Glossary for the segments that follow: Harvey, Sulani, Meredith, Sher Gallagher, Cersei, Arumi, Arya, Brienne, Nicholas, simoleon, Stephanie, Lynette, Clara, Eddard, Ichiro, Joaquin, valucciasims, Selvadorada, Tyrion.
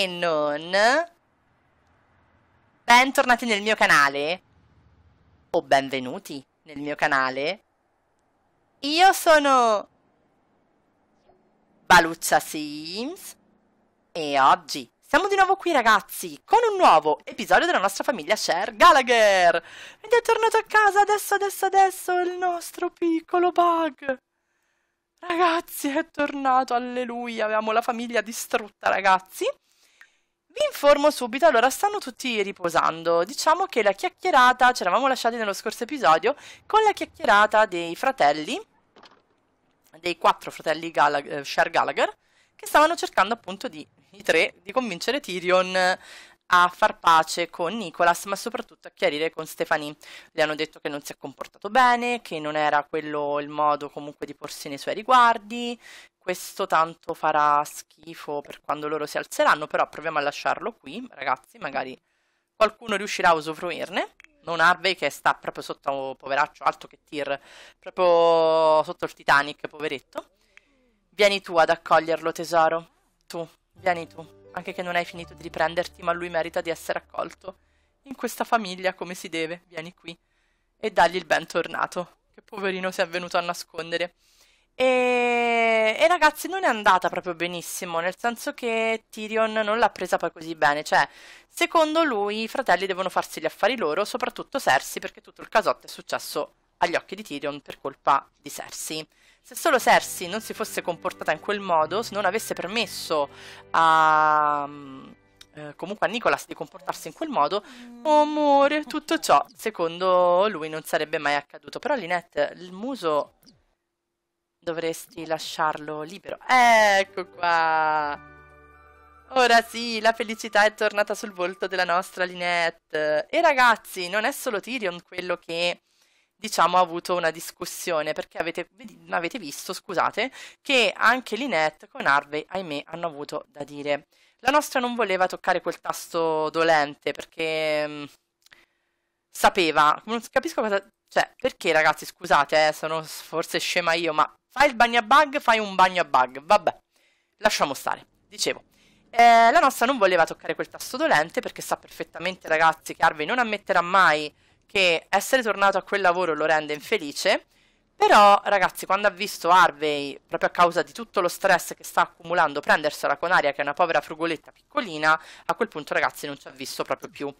e non, bentornati nel mio canale, o benvenuti nel mio canale. Io sono valucciasims e oggi siamo di nuovo qui, ragazzi, con un nuovo episodio della nostra famiglia Sher Gallagher. Ed è tornato a casa adesso il nostro piccolo bug. Ragazzi, è tornato, alleluia, avevamo la famiglia distrutta, ragazzi. Vi informo subito, allora, stanno tutti riposando. Diciamo che la chiacchierata, ci eravamo lasciati nello scorso episodio, con la chiacchierata dei fratelli, dei 4 fratelli Gallagher, Sher Gallagher, che stavano cercando appunto i tre di convincere Tyrion a far pace con Nicholas, ma soprattutto a chiarire con Stephanie. Le hanno detto che non si è comportato bene, che non era quello il modo comunque di porsi nei suoi riguardi. Questo tanto farà schifo per quando loro si alzeranno, però proviamo a lasciarlo qui, ragazzi, magari qualcuno riuscirà a usufruirne. Non Harvey, che sta proprio sotto, poveraccio, altro che Tyr, proprio sotto il Titanic, poveretto. Vieni tu ad accoglierlo, tesoro, tu, vieni tu. Anche che non hai finito di riprenderti, ma lui merita di essere accolto in questa famiglia come si deve. Vieni qui e dagli il bentornato, che poverino si è venuto a nascondere. E ragazzi, non è andata proprio benissimo, nel senso che Tyrion non l'ha presa poi così bene. Cioè, secondo lui i fratelli devono farsi gli affari loro, soprattutto Cersei, perché tutto il casotto è successo agli occhi di Tyrion per colpa di Cersei. Se solo Cersei non si fosse comportata in quel modo, se non avesse permesso comunque a Nicholas di comportarsi in quel modo, oh amore, tutto ciò secondo lui non sarebbe mai accaduto. Però Lynette, il muso dovresti lasciarlo libero. Ecco qua. Ora sì, la felicità è tornata sul volto della nostra Lynette. E ragazzi, non è solo Tyrion quello che, diciamo, ha avuto una discussione, perché avete visto, scusate, che anche Lynette con Harvey, ahimè, hanno avuto da dire. La nostra non voleva toccare quel tasto dolente perché sapeva, non capisco cosa, cioè, perché, ragazzi, scusate, sono forse scema io, ma fai il bagno a bug, fai un bagno a bug, vabbè, lasciamo stare. Dicevo, la nostra non voleva toccare quel tasto dolente perché sa perfettamente, ragazzi, che Harvey non ammetterà mai che essere tornato a quel lavoro lo rende infelice. Però, ragazzi, quando ha visto Harvey, proprio a causa di tutto lo stress che sta accumulando, prendersela con Arya, che è una povera frugoletta piccolina, a quel punto, ragazzi, non ci ha visto proprio più.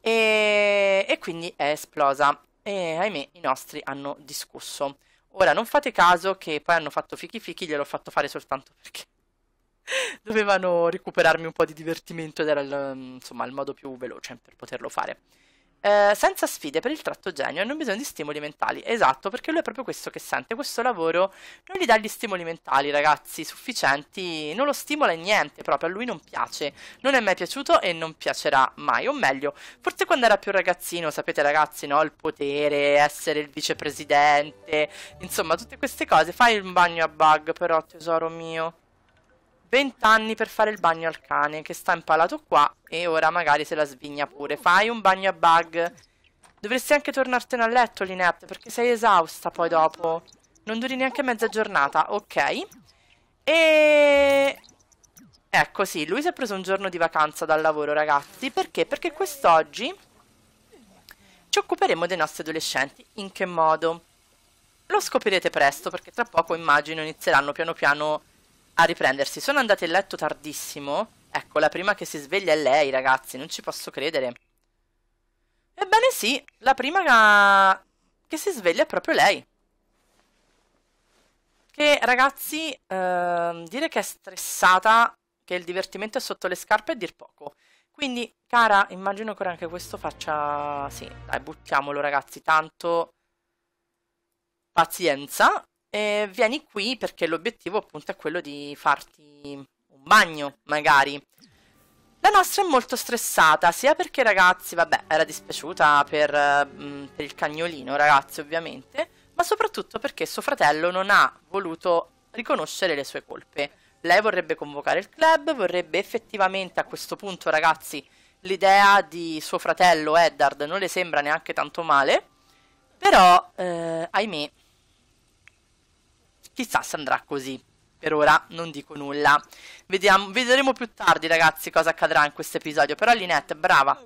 E quindi è esplosa. E, ahimè, i nostri hanno discusso. Ora, non fate caso che poi hanno fatto fichi, gliel'ho fatto fare soltanto perché dovevano recuperarmi un po' di divertimento ed era, insomma, il modo più veloce per poterlo fare. Senza sfide per il tratto genio e non bisogna di stimoli mentali. Esatto, perché lui è proprio questo che sente. Questo lavoro non gli dà gli stimoli mentali, ragazzi, sufficienti, non lo stimola in niente proprio, a lui non piace, non è mai piaciuto e non piacerà mai. O meglio, forse quando era più ragazzino, sapete, ragazzi, no? Il potere, essere il vicepresidente, insomma, tutte queste cose. Fai un bagno a bug, però, tesoro mio. 20 anni per fare il bagno al cane che sta impalato qua e ora magari se la svigna pure. Fai un bagno a bug. Dovresti anche tornartene a letto, Lynette, perché sei esausta poi dopo. Non duri neanche mezza giornata, ok? E ecco, sì, lui si è preso un giorno di vacanza dal lavoro, ragazzi. Perché? Perché quest'oggi ci occuperemo dei nostri adolescenti. In che modo? Lo scoprirete presto, perché tra poco, immagino, inizieranno piano piano a riprendersi. Sono andate a letto tardissimo. Ecco, la prima che si sveglia è lei, ragazzi, non ci posso credere. Ebbene sì, la prima che si sveglia è proprio lei. Che, ragazzi, dire che è stressata, che il divertimento è sotto le scarpe è dir poco. Quindi, cara, immagino che anche questo faccia... Sì, dai, buttiamolo, ragazzi, tanto pazienza. Vieni qui perché l'obiettivo appunto è quello di farti un bagno, magari. La nostra è molto stressata, sia perché, ragazzi, vabbè, era dispiaciuta per il cagnolino, ragazzi, ovviamente, ma soprattutto perché suo fratello non ha voluto riconoscere le sue colpe. Lei vorrebbe convocare il club, vorrebbe effettivamente, a questo punto, ragazzi, l'idea di suo fratello Eddard non le sembra neanche tanto male, però, ahimè, chissà se andrà così. per ora non dico nulla. Vedremo più tardi, ragazzi, cosa accadrà in questo episodio. Però Lynette, brava.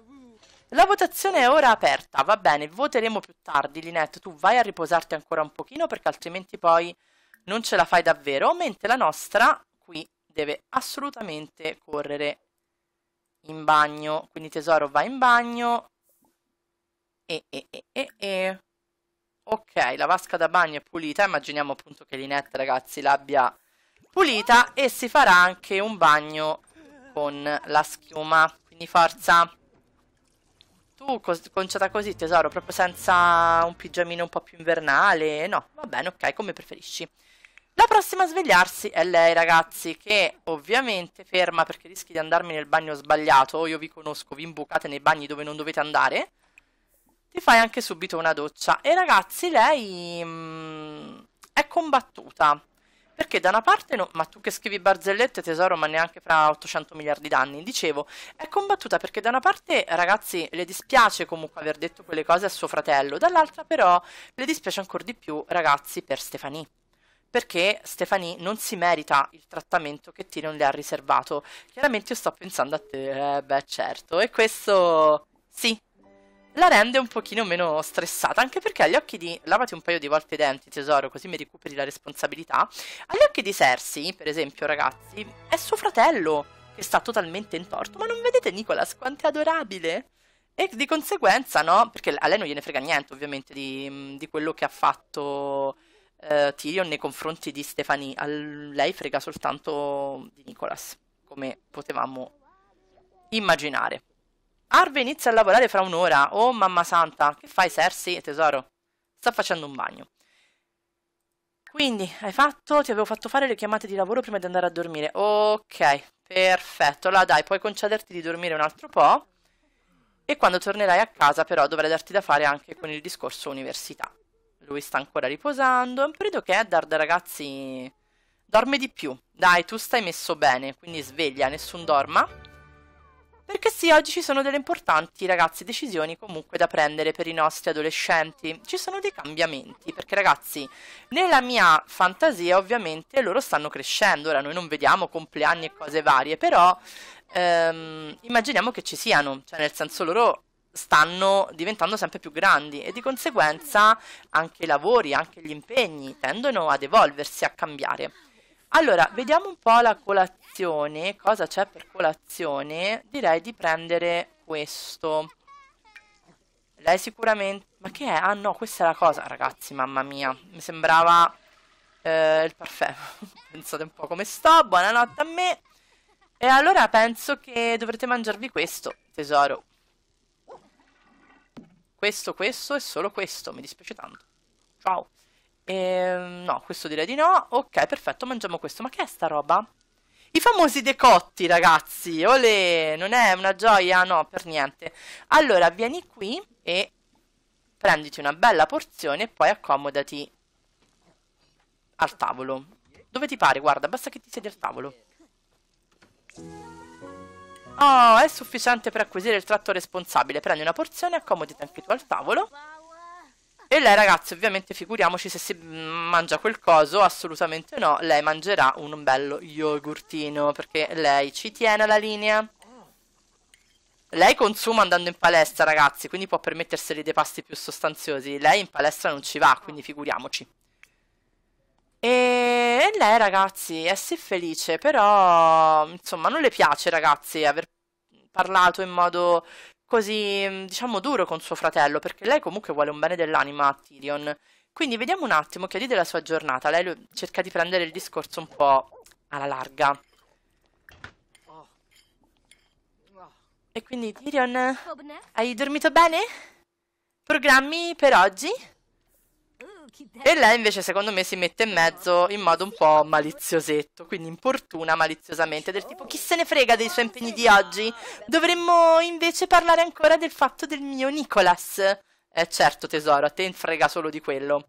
La votazione è ora aperta, va bene, voteremo più tardi. Lynette, tu vai a riposarti ancora un pochino, perché altrimenti poi non ce la fai davvero. Mentre la nostra qui deve assolutamente correre in bagno. Quindi tesoro, va in bagno. Ok, la vasca da bagno è pulita. Immaginiamo appunto che Lynette, ragazzi, l'abbia pulita. E si farà anche un bagno con la schiuma. Quindi forza. Tu conciata così, tesoro, proprio senza un pigiamino un po' più invernale? No, va bene, ok, come preferisci. La prossima a svegliarsi è lei, ragazzi, che ovviamente ferma, perché rischi di andarmi nel bagno sbagliato. Io vi conosco, vi imbucate nei bagni dove non dovete andare. Ti fai anche subito una doccia. E ragazzi, lei è combattuta. Perché da una parte no, ma tu che scrivi barzellette, tesoro, ma neanche fra 800 miliardi d'anni. Dicevo, è combattuta perché da una parte, ragazzi, le dispiace comunque aver detto quelle cose a suo fratello, dall'altra però le dispiace ancora di più, ragazzi, per Stephanie. Perché Stephanie non si merita il trattamento che Tyrion le ha riservato. Chiaramente io sto pensando a te, beh certo, e questo sì, la rende un pochino meno stressata, anche perché agli occhi di... Lavati un paio di volte i denti, tesoro, così mi recuperi la responsabilità. Agli occhi di Cersei, per esempio, ragazzi, è suo fratello che sta totalmente in torto. Ma non vedete Nicholas quanto è adorabile? E di conseguenza, no? Perché a lei non gliene frega niente, ovviamente, di quello che ha fatto Tyrion nei confronti di Stephanie. A lei frega soltanto di Nicholas, come potevamo immaginare. Harvey inizia a lavorare fra un'ora. Oh mamma santa, che fai Cersei? Tesoro, sta facendo un bagno. Quindi, hai fatto? Ti avevo fatto fare le chiamate di lavoro prima di andare a dormire. Ok, perfetto. La dai, puoi concederti di dormire un altro po'. E quando tornerai a casa però dovrai darti da fare anche con il discorso università. Lui sta ancora riposando. È un periodo che Eddard, ragazzi, dorme di più. Dai, tu stai messo bene, quindi sveglia, nessun dorma. Perché sì, oggi ci sono delle importanti, ragazzi, decisioni comunque da prendere per i nostri adolescenti. Ci sono dei cambiamenti, perché ragazzi, nella mia fantasia ovviamente loro stanno crescendo. Ora noi non vediamo compleanni e cose varie, però immaginiamo che ci siano. Cioè nel senso, loro stanno diventando sempre più grandi e di conseguenza anche i lavori, anche gli impegni tendono ad evolversi, a cambiare. Allora, vediamo un po' la colazione, cosa c'è per colazione. Direi di prendere questo. Lei sicuramente... Ma che è? Ah no, questa è la cosa, ragazzi, mamma mia. Mi sembrava il parfum. Pensate un po' come sto, buonanotte a me. E allora penso che dovrete mangiarvi questo, tesoro. Questo e solo questo, mi dispiace tanto. Ciao. No, questo direi di no. Ok, perfetto, mangiamo questo. Ma che è sta roba? I famosi decotti, ragazzi. Olè, non è una gioia? No, per niente. Allora, vieni qui e prenditi una bella porzione e poi accomodati al tavolo. Dove ti pare? Guarda, basta che ti siedi al tavolo. Oh, è sufficiente per acquisire il tratto responsabile. Prendi una porzione, accomodati anche tu al tavolo. E lei, ragazzi, ovviamente figuriamoci se si mangia quel coso, assolutamente no, lei mangerà un bello yogurtino, perché lei ci tiene alla linea. Lei consuma andando in palestra, ragazzi, quindi può permetterseli dei pasti più sostanziosi. Lei in palestra non ci va, quindi figuriamoci. E lei, ragazzi, è sì felice, però, insomma, non le piace, ragazzi, aver parlato in modo... così, diciamo, duro con suo fratello, perché lei comunque vuole un bene dell'anima a Tyrion. Quindi vediamo un attimo, chiedi della sua giornata. Lei cerca di prendere il discorso un po' alla larga. E quindi Tyrion, hai dormito bene? Programmi per oggi? E lei invece secondo me si mette in mezzo in modo un po' maliziosetto, quindi importuna maliziosamente, del tipo chi se ne frega dei suoi impegni di oggi, dovremmo invece parlare ancora del fatto del mio Nicholas. Certo tesoro, a te frega solo di quello.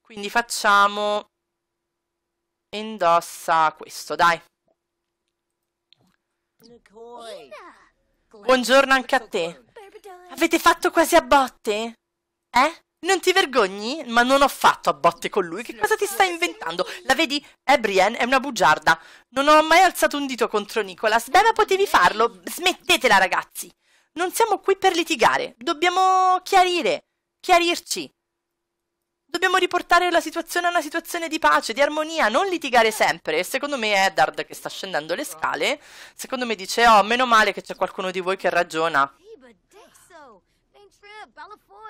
Quindi facciamo, indossa questo, dai. Buongiorno anche a te. Avete fatto quasi a botte? Eh? Non ti vergogni? Ma non ho fatto a botte con lui. Che cosa ti stai inventando? La vedi? Brienne è una bugiarda. Non ho mai alzato un dito contro Nicholas. Beh, ma potevi farlo. Smettetela, ragazzi. Non siamo qui per litigare. Dobbiamo chiarirci. Dobbiamo riportare la situazione a una situazione di pace, di armonia, non litigare sempre. Secondo me Eddard, che sta scendendo le scale, secondo me dice: oh, meno male che c'è qualcuno di voi che ragiona.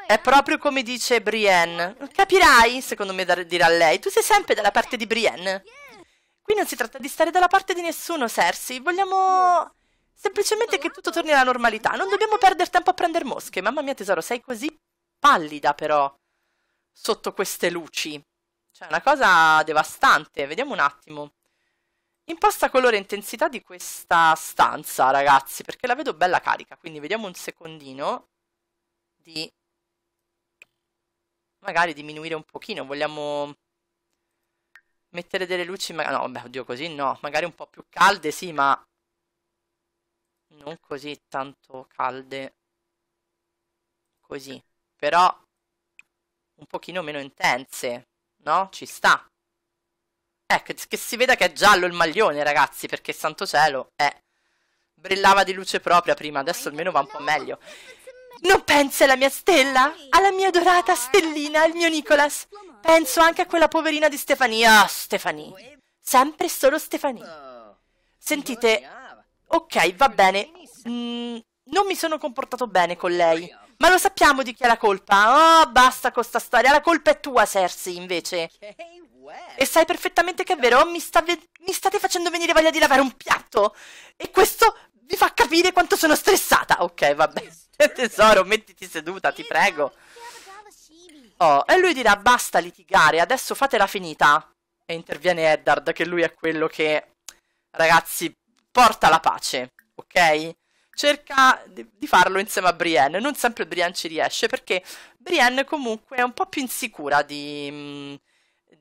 È proprio come dice Brienne. Capirai, secondo me dirà lei, tu sei sempre dalla parte di Brienne. Qui non si tratta di stare dalla parte di nessuno, Cersei. Vogliamo semplicemente che tutto torni alla normalità. Non dobbiamo perdere tempo a prendere mosche. Mamma mia tesoro, sei così pallida però. Sotto queste luci. Cioè, una cosa devastante. Vediamo un attimo. Imposta colore e intensità di questa stanza, ragazzi, perché la vedo bella carica. Quindi vediamo un secondino di... magari diminuire un pochino. Vogliamo mettere delle luci... no, vabbè, oddio, così no. Magari un po' più calde, sì, ma... non così tanto calde. Così. Però... un pochino meno intense, no? Ci sta. Ecco, che si veda che è giallo il maglione, ragazzi, perché santo cielo, brillava di luce propria prima, adesso almeno va un po' meglio. Non pensi alla mia stella? Alla mia dorata stellina, al mio Nicholas? Penso anche a quella poverina di Stephanie. Ah, Stephanie. Sempre e solo Stephanie. Sentite, ok, va bene. Non mi sono comportato bene con lei. Ma lo sappiamo di chi è la colpa? Oh, basta con sta storia. La colpa è tua, Cersei, invece. E sai perfettamente che è vero. Mi state facendo venire voglia di lavare un piatto. E questo vi fa capire quanto sono stressata. Ok, vabbè. Tesoro, mettiti seduta, ti prego. Oh, e lui dirà, basta litigare, adesso fatela finita. E interviene Eddard, che lui è quello che, ragazzi, porta la pace. Ok? Cerca di farlo insieme a Brienne. Non sempre Brienne ci riesce, perché Brienne comunque è un po' più insicura di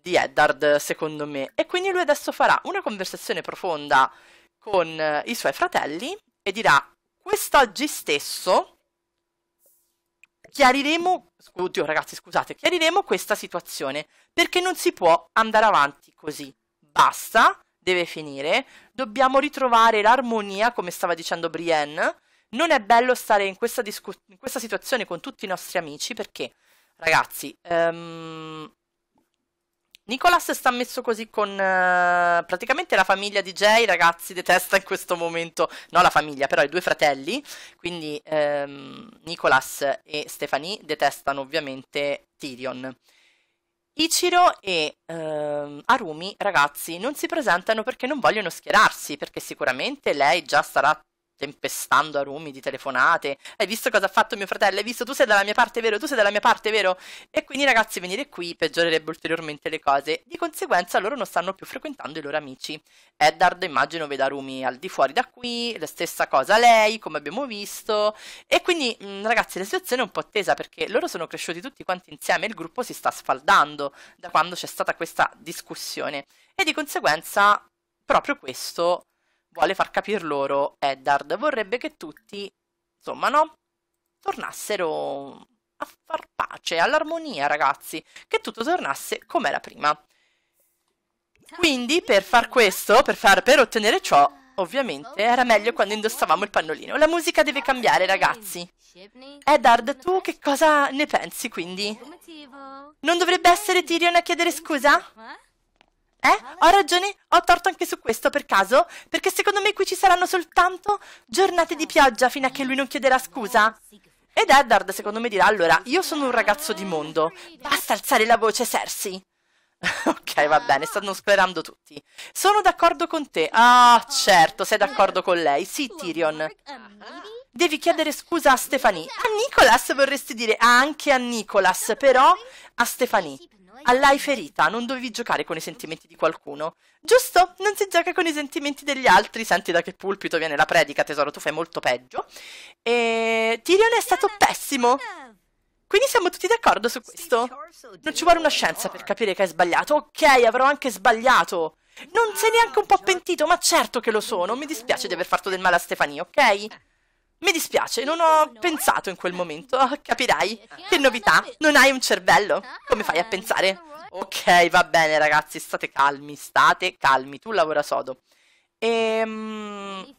Eddard, secondo me. E quindi lui adesso farà una conversazione profonda con i suoi fratelli e dirà: quest'oggi stesso chiariremo... oddio ragazzi, scusate, chiariremo questa situazione, perché non si può andare avanti così. Basta. Deve finire, dobbiamo ritrovare l'armonia, come stava dicendo Brienne. Non è bello stare in questa situazione con tutti i nostri amici, perché, ragazzi, Nicholas sta messo così con praticamente la famiglia di Jay, ragazzi, detesta in questo momento, no la famiglia, però i due fratelli, quindi Nicholas e Stephanie detestano ovviamente Tyrion. Ichiro e Arumi, ragazzi, non si presentano perché non vogliono schierarsi, perché sicuramente lei già starà tempestando Arumi di telefonate. Hai visto cosa ha fatto mio fratello? Hai visto? Tu sei dalla mia parte, vero? Tu sei dalla mia parte, vero? E quindi, ragazzi, venire qui peggiorerebbe ulteriormente le cose. Di conseguenza loro non stanno più frequentando i loro amici. Eddard, immagino, veda Arumi al di fuori da qui, la stessa cosa lei, come abbiamo visto. E quindi, ragazzi, la situazione è un po' tesa, perché loro sono cresciuti tutti quanti insieme e il gruppo si sta sfaldando da quando c'è stata questa discussione. E di conseguenza, proprio questo... vuole far capire loro Eddard, vorrebbe che tutti, insomma, no, tornassero a far pace, all'armonia, ragazzi, che tutto tornasse com'era prima. Quindi per far questo, per ottenere ciò, ovviamente era meglio quando indossavamo il pannolino. La musica deve cambiare, ragazzi. Eddard, tu che cosa ne pensi, quindi? Non dovrebbe essere Tyrion a chiedere scusa? Ho ragione? Ho torto anche su questo, per caso? Perché secondo me qui ci saranno soltanto giornate di pioggia fino a che lui non chiederà scusa. Ed Eddard, secondo me, dirà: allora, io sono un ragazzo di mondo. Basta alzare la voce, Cersei. Ok, va bene, stanno sclerando tutti. Sono d'accordo con te. Ah, certo, sei d'accordo con lei. Sì, Tyrion. Devi chiedere scusa a Stephanie. A Nicholas vorresti dire, anche a Nicholas, però a Stephanie. All'hai ferita, non dovevi giocare con i sentimenti di qualcuno. Giusto? Non si gioca con i sentimenti degli altri. Senti da che pulpito viene la predica, tesoro, tu fai molto peggio. E Tyrion è stato pessimo. Quindi siamo tutti d'accordo su questo. Non ci vuole una scienza per capire che hai sbagliato. Ok, avrò anche sbagliato. Non sei neanche un po' pentito, ma certo che lo sono. Mi dispiace di aver fatto del male a Stephanie, ok? Mi dispiace, non ho pensato in quel momento. Capirai. Che novità, non hai un cervello. Come fai a pensare? Ok, va bene ragazzi, state calmi, state calmi. Tu lavora sodo. E lei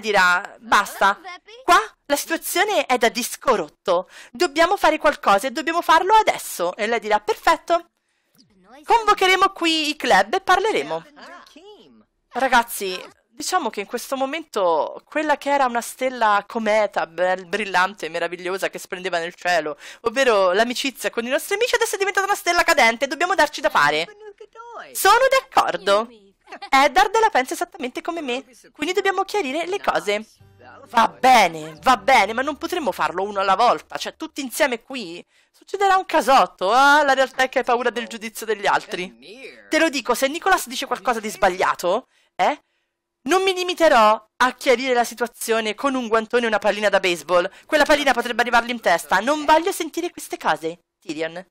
dirà, basta, qua la situazione è da disco rotto, dobbiamo fare qualcosa e dobbiamo farlo adesso. E lei dirà, perfetto, convocheremo qui i club e parleremo. Ragazzi, diciamo che in questo momento quella che era una stella cometa brillante, meravigliosa, che splendeva nel cielo, ovvero l'amicizia con i nostri amici, adesso è diventata una stella cadente e dobbiamo darci da fare. Sono d'accordo. Eddard la pensa esattamente come me, quindi dobbiamo chiarire le cose. Va bene, ma non potremmo farlo uno alla volta, cioè tutti insieme qui? Succederà un casotto, ah, la realtà è che hai paura del giudizio degli altri. Te lo dico, se Nicholas dice qualcosa di sbagliato, non mi limiterò a chiarire la situazione con un guantone e una pallina da baseball. Quella pallina potrebbe arrivargli in testa, non voglio sentire queste cose, Tyrion.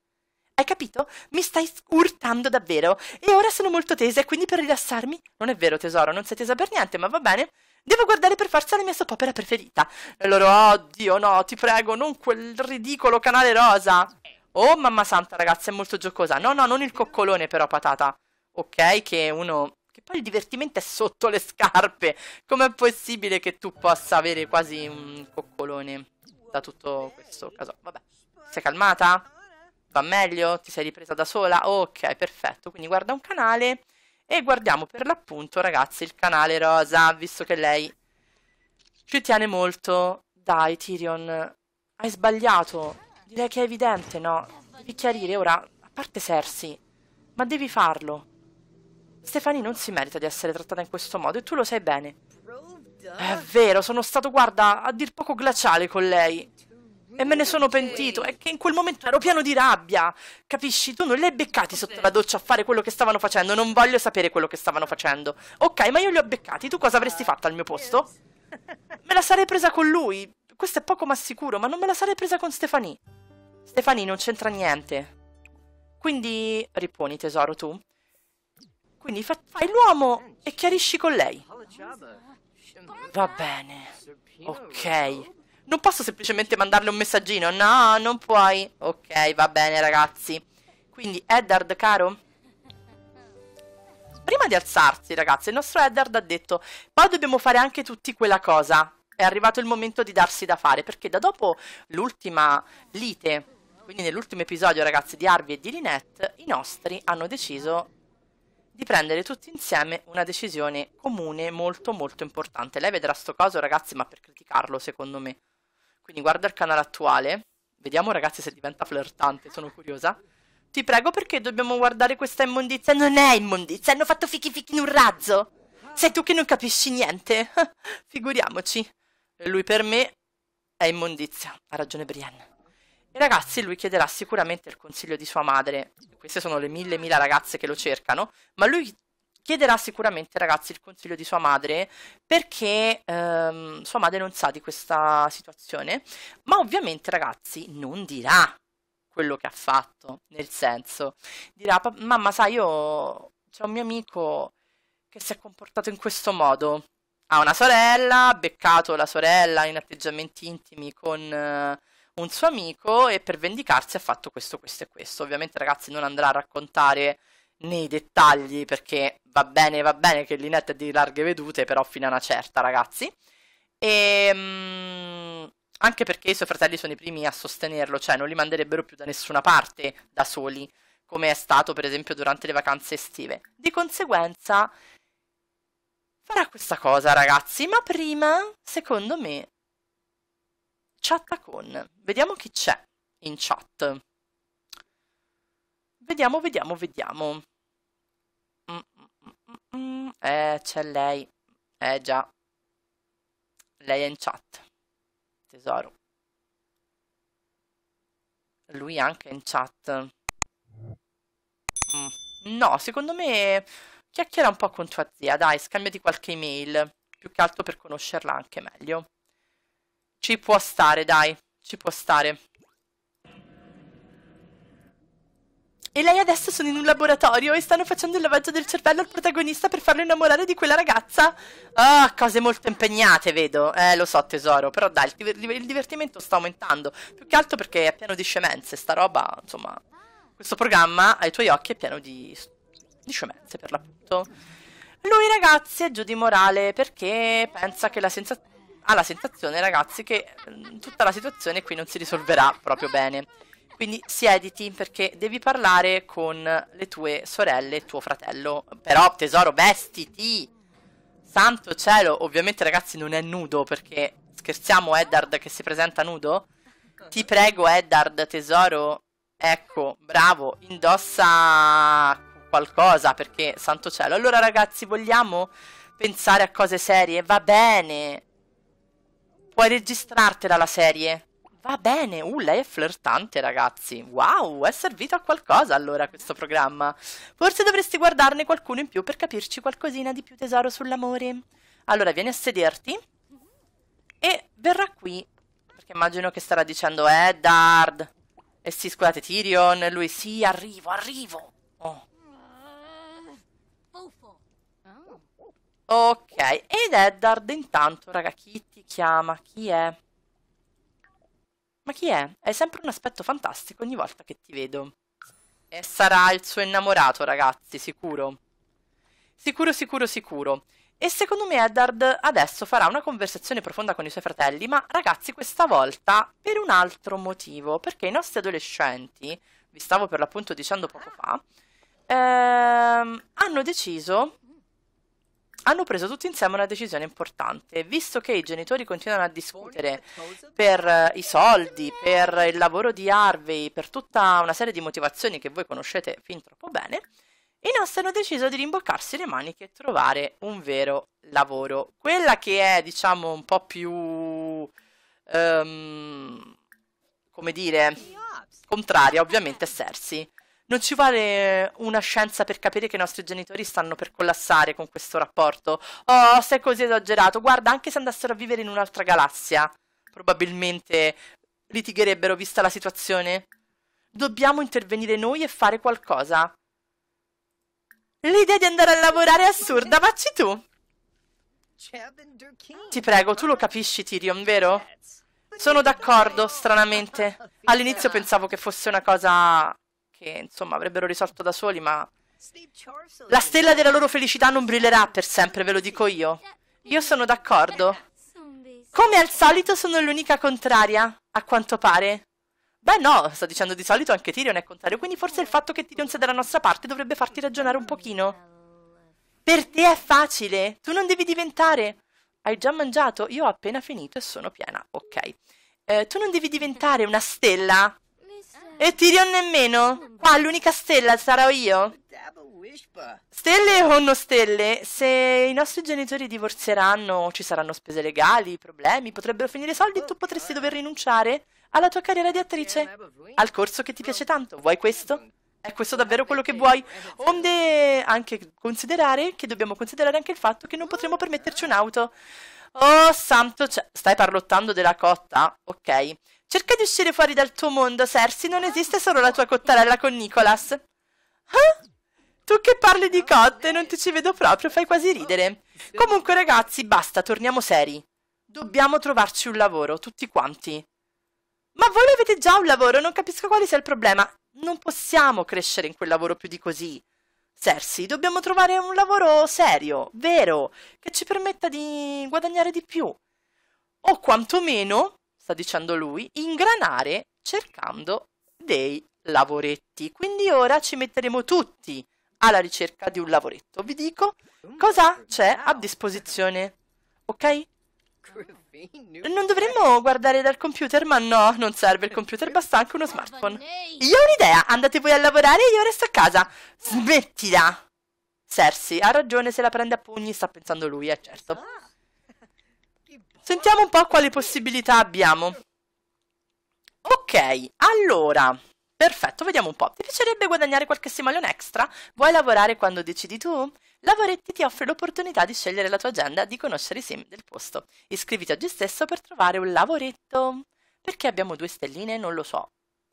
Hai capito? Mi stai urtando davvero. E ora sono molto tesa e quindi per rilassarmi... Non è vero tesoro, non sei tesa per niente, ma va bene. Devo guardare per forza la mia soppopera preferita. E allora, oddio no, ti prego, non quel ridicolo canale rosa. Oh mamma santa ragazzi, è molto giocosa. No, no, non il coccolone però, patata. Ok, che è uno... Che poi il divertimento è sotto le scarpe. Com'è possibile che tu possa avere quasi un coccolone da tutto questo caso? Vabbè, sei calmata? Va meglio? Ti sei ripresa da sola? Ok, perfetto, quindi guarda un canale e guardiamo per l'appunto, ragazzi, il canale rosa, visto che lei ci tiene molto. Dai, Tyrion, hai sbagliato, direi che è evidente, no? Devi chiarire ora, a parte Cersei, ma devi farlo. Stephanie non si merita di essere trattata in questo modo e tu lo sai bene. È vero, sono stato, guarda, a dir poco glaciale con lei. E me ne sono pentito, è che in quel momento ero pieno di rabbia, capisci? Tu non li hai beccati sotto la doccia a fare quello che stavano facendo, non voglio sapere quello che stavano facendo. Ok, ma io li ho beccati, tu cosa avresti fatto al mio posto? Me la sarei presa con lui, questo è poco ma sicuro, ma non me la sarei presa con Stephanie. Stephanie non c'entra niente. Quindi, riponi tesoro tu. Quindi fai l'uomo e chiarisci con lei. Va bene, ok. Non posso semplicemente mandarle un messaggino. No, non puoi. Ok, va bene ragazzi. Quindi Eddard, caro, prima di alzarsi ragazzi, il nostro Eddard ha detto, poi dobbiamo fare anche tutti quella cosa. È arrivato il momento di darsi da fare, perché da dopo l'ultima lite, quindi nell'ultimo episodio ragazzi di Harvey e di Lynette, i nostri hanno deciso di prendere tutti insieme una decisione comune molto molto importante. Lei vedrà sto coso ragazzi, ma per criticarlo secondo me. Quindi guarda il canale attuale. Vediamo ragazzi se diventa flirtante, sono curiosa. Ti prego, perché dobbiamo guardare questa immondizia? Non è immondizia, hanno fatto fichi fichi in un razzo. Sei tu che non capisci niente. Figuriamoci. Lui per me è immondizia. Ha ragione Brienne. E ragazzi, lui chiederà sicuramente il consiglio di sua madre. Queste sono le mille ragazze che lo cercano. Ma lui chiederà sicuramente ragazzi il consiglio di sua madre, perché sua madre non sa di questa situazione, ma ovviamente ragazzi non dirà quello che ha fatto, nel senso dirà, mamma sai, io c'è un mio amico che si è comportato in questo modo, ha una sorella, ha beccato la sorella in atteggiamenti intimi con un suo amico e per vendicarsi ha fatto questo, questo e questo. Ovviamente ragazzi non andrà a raccontare nei dettagli, perché va bene che Lynette è di larghe vedute, però fino a una certa ragazzi, e anche perché i suoi fratelli sono i primi a sostenerlo, cioè non li manderebbero più da nessuna parte da soli, come è stato per esempio durante le vacanze estive. Di conseguenza farà questa cosa ragazzi, ma prima secondo me chatta con, vediamo chi c'è in chat, vediamo. C'è lei. Già. Lei è in chat. Tesoro. Lui anche è in chat. No, secondo me chiacchiera un po' con tua zia, dai, scambiati qualche email, più che altro per conoscerla anche meglio. Ci può stare, dai, ci può stare. E lei adesso sono in un laboratorio e stanno facendo il lavaggio del cervello al protagonista per farlo innamorare di quella ragazza. Ah, cose molto impegnate, vedo. Lo so, tesoro, però dai, il divertimento sta aumentando. Più che altro perché è pieno di scemenze, sta roba, insomma. Questo programma, ai tuoi occhi, è pieno di scemenze, per l'appunto. Lui, ragazzi, è giù di morale perché pensa che ha la sensazione, ragazzi, che tutta la situazione qui non si risolverà proprio bene. Quindi siediti perché devi parlare con le tue sorelle e tuo fratello. Però tesoro, vestiti! Santo cielo! Ovviamente ragazzi non è nudo perché scherziamo, Eddard che si presenta nudo? Ti prego Eddard tesoro, ecco, bravo, indossa qualcosa perché santo cielo. Allora ragazzi vogliamo pensare a cose serie? Va bene! Puoi registrartela la serie? Va bene, lei è flirtante ragazzi, wow, è servito a qualcosa allora questo programma. Forse dovresti guardarne qualcuno in più per capirci qualcosina di più tesoro sull'amore. Allora vieni a sederti e verrà qui, perché immagino che starà dicendo Eddard, e sì scusate Tyrion, lui sì arrivo. Oh. Ok, ed Eddard intanto raga chi ti chiama, chi è? Ma chi è? Hai sempre un aspetto fantastico ogni volta che ti vedo. E sarà il suo innamorato, ragazzi, sicuro. Sicuro. E secondo me Eddard adesso farà una conversazione profonda con i suoi fratelli, ma ragazzi questa volta per un altro motivo, perché i nostri adolescenti, vi stavo per l'appunto dicendo poco fa, hanno preso tutti insieme una decisione importante, visto che i genitori continuano a discutere per i soldi, per il lavoro di Harvey, per tutta una serie di motivazioni che voi conoscete fin troppo bene, i nostri hanno deciso di rimboccarsi le maniche e trovare un vero lavoro. Quella che è, diciamo, un po' più, come dire, contraria ovviamente a Cersei. Non ci vuole una scienza per capire che i nostri genitori stanno per collassare con questo rapporto. Oh, sei così esagerato. Guarda, anche se andassero a vivere in un'altra galassia, probabilmente litigherebbero vista la situazione. Dobbiamo intervenire noi e fare qualcosa. L'idea di andare a lavorare è assurda, vacci tu. Ti prego, tu lo capisci, Tyrion, vero? Sono d'accordo, stranamente. All'inizio pensavo che fosse una cosa che insomma avrebbero risolto da soli, ma la stella della loro felicità non brillerà per sempre, ve lo dico io. Io sono d'accordo. Come al solito sono l'unica contraria, a quanto pare. Beh no, sto dicendo di solito anche Tyrion è contrario, quindi forse il fatto che Tyrion sia dalla nostra parte dovrebbe farti ragionare un pochino. Per te è facile, tu non devi diventare. Hai già mangiato? Io ho appena finito e sono piena, ok. Tu non devi diventare una stella. E Tyrion nemmeno? Qua l'unica stella sarò io? Stelle o non stelle? Se i nostri genitori divorzieranno, ci saranno spese legali, problemi, potrebbero finire i soldi e tu potresti dover rinunciare alla tua carriera di attrice, al corso che ti piace tanto. Vuoi questo? È questo davvero quello che vuoi? Onde anche considerare che dobbiamo considerare anche il fatto che non potremo permetterci un'auto. Oh, santo cielo. Stai parlottando della cotta? Ok. Cerca di uscire fuori dal tuo mondo, Cersei, non esiste solo la tua cottarella con Nicholas. Ah? Tu che parli di cotte, non ti ci vedo proprio, fai quasi ridere. Comunque ragazzi, basta, torniamo seri. Dobbiamo trovarci un lavoro, tutti quanti. Ma voi avete già un lavoro, non capisco quale sia il problema. Non possiamo crescere in quel lavoro più di così. Cersei, dobbiamo trovare un lavoro serio, vero, che ci permetta di guadagnare di più. O quantomeno, sta dicendo lui, ingranare cercando dei lavoretti. Quindi ora ci metteremo tutti alla ricerca di un lavoretto. Vi dico cosa c'è a disposizione, ok? Non dovremmo guardare dal computer, ma no, non serve il computer, basta anche uno smartphone. Io ho un'idea, andate voi a lavorare e io resto a casa. Smettila! Cersei, ha ragione, se la prende a pugni, sta pensando lui, è certo. Sentiamo un po' quali possibilità abbiamo. Ok, allora, perfetto, vediamo un po'. Ti piacerebbe guadagnare qualche simoleon extra? Vuoi lavorare quando decidi tu? Lavoretti ti offre l'opportunità di scegliere la tua agenda, di conoscere i sim del posto. Iscriviti oggi stesso per trovare un lavoretto. Perché abbiamo due stelline? Non lo so.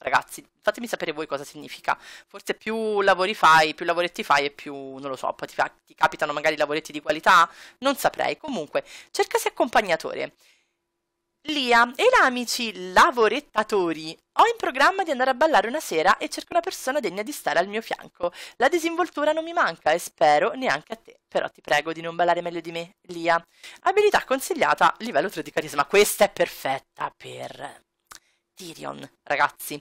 ragazzi, fatemi sapere voi cosa significa. Forse più lavori fai, più lavoretti fai e più, non lo so, ti capitano magari lavoretti di qualità? Non saprei. Comunque, cercasi accompagnatore. Lia, e là amici lavorettatori, ho in programma di andare a ballare una sera e cerco una persona degna di stare al mio fianco. La disinvoltura non mi manca e spero neanche a te, però ti prego di non ballare meglio di me, Lia. Abilità consigliata, livello 3 di carisma. Questa è perfetta per Tyrion, ragazzi.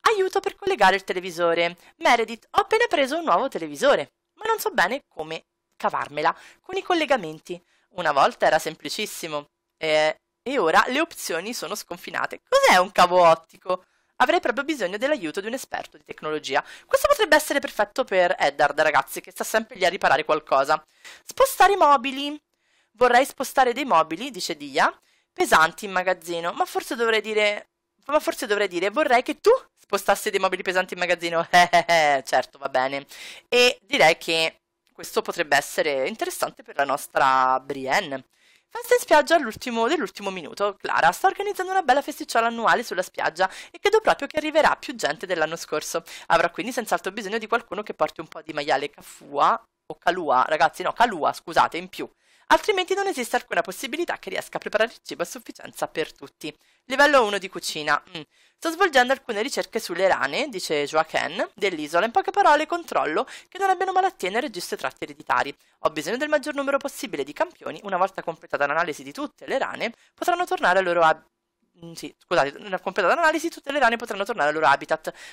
Aiuto per collegare il televisore. Meredith, ho appena preso un nuovo televisore, ma non so bene come cavarmela con i collegamenti. Una volta era semplicissimo e ora le opzioni sono sconfinate. Cos'è un cavo ottico? Avrei proprio bisogno dell'aiuto di un esperto di tecnologia. Questo potrebbe essere perfetto per Eddard, ragazzi, che sta sempre lì a riparare qualcosa. Spostare i mobili. Vorrei spostare dei mobili, dice Dia, pesanti in magazzino. Ma forse dovrei dire vorrei che tu spostassi dei mobili pesanti in magazzino. Certo, va bene. E direi che questo potrebbe essere interessante per la nostra Brienne. Festa in spiaggia dell'ultimo minuto. Clara sta organizzando una bella festicciola annuale sulla spiaggia e credo proprio che arriverà più gente dell'anno scorso. Avrà quindi senz'altro bisogno di qualcuno che porti un po' di maiale calua, scusate, in più. Altrimenti non esiste alcuna possibilità che riesca a preparare il cibo a sufficienza per tutti. Livello 1 di cucina. Sto svolgendo alcune ricerche sulle rane, dice Joaquin, dell'isola. In poche parole controllo che non abbiano malattie nel registro tratti ereditari. Ho bisogno del maggior numero possibile di campioni. Una volta completata l'analisi di tutte le rane, potranno tornare al loro habitat.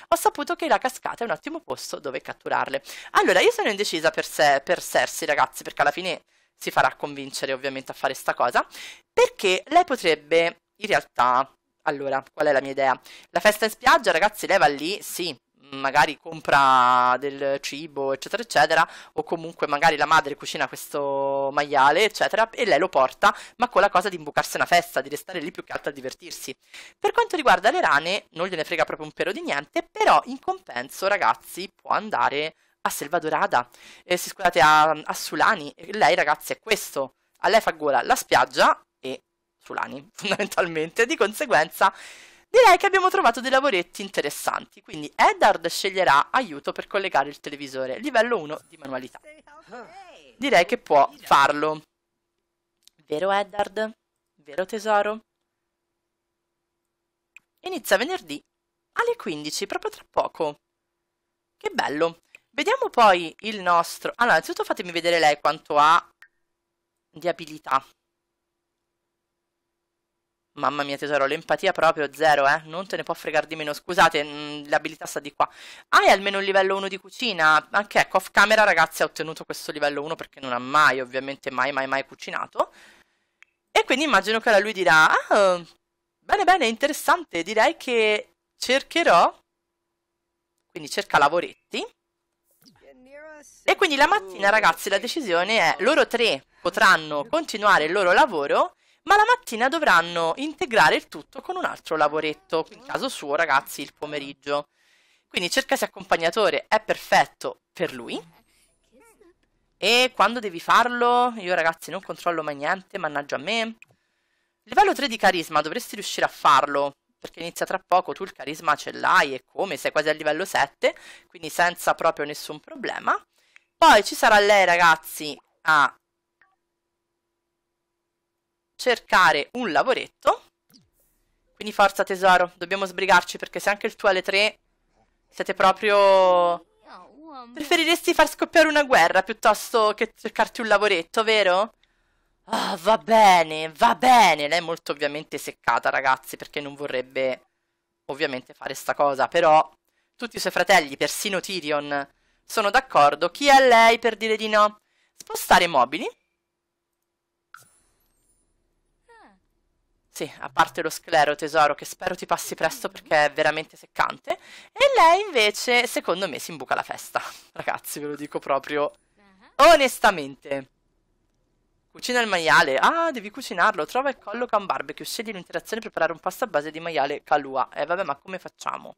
Ho saputo che la cascata è un ottimo posto dove catturarle. Allora, io sono indecisa per Cersei, ragazzi, perché alla fine si farà convincere ovviamente a fare sta cosa, perché lei potrebbe, in realtà, allora, qual è la mia idea? La festa in spiaggia, ragazzi, lei va lì, sì, magari compra del cibo, eccetera, eccetera, o comunque magari la madre cucina questo maiale, eccetera, e lei lo porta, ma con la cosa di imbucarsi una festa, di restare lì più che altro a divertirsi. Per quanto riguarda le rane, non gliene frega proprio un pelo di niente, però in compenso, ragazzi, può andare a Selvadorada, a Sulani. Lei, ragazzi, è questo. A lei fa gola la spiaggia e Sulani, fondamentalmente. Di conseguenza, direi che abbiamo trovato dei lavoretti interessanti. Quindi Eddard sceglierà aiuto per collegare il televisore. Livello 1 di manualità. Direi che può farlo. Vero, Eddard? Vero, tesoro? Inizia venerdì alle 15, proprio tra poco. Che bello! Vediamo poi il nostro... Allora, innanzitutto fatemi vedere lei quanto ha di abilità. Mamma mia, tesoro, l'empatia proprio zero, eh? Non te ne può fregare di meno. Scusate, l'abilità sta di qua. Ah, è almeno il livello 1 di cucina. Anche, ecco, off camera, ragazzi, ha ottenuto questo livello 1 perché non ha mai, ovviamente, mai cucinato. E quindi immagino che lui dirà... Ah, bene, bene, interessante. Direi che cercherò... Quindi cerca lavoretti. E quindi la mattina, ragazzi, la decisione è: loro tre potranno continuare il loro lavoro, ma la mattina dovranno integrare il tutto con un altro lavoretto, in caso suo, ragazzi, il pomeriggio. Quindi cercasi accompagnatore, è perfetto per lui. E quando devi farlo? Io, ragazzi, non controllo mai niente, mannaggia a me. Livello 3 di carisma, dovresti riuscire a farlo, perché inizia tra poco, tu il carisma ce l'hai e come, sei quasi al livello 7, quindi senza proprio nessun problema. Poi ci sarà lei, ragazzi, a cercare un lavoretto, quindi forza tesoro, dobbiamo sbrigarci perché se anche il tuo alle 3 siete proprio... Preferiresti far scoppiare una guerra piuttosto che cercarti un lavoretto, vero? Oh, va bene, va bene. Lei è molto ovviamente seccata, ragazzi, perché non vorrebbe ovviamente fare sta cosa, però tutti i suoi fratelli, persino Tyrion, sono d'accordo. Chi è lei per dire di no? Spostare i mobili. Sì, a parte lo sclero, tesoro, che spero ti passi presto perché è veramente seccante. E lei invece, secondo me, si imbuca la festa. Ragazzi, ve lo dico proprio onestamente. Cucina il maiale. Ah, devi cucinarlo. Trova e colloca un barbecue. Scegli l'interazione e preparare un pasto a base di maiale calua. Vabbè, ma come facciamo?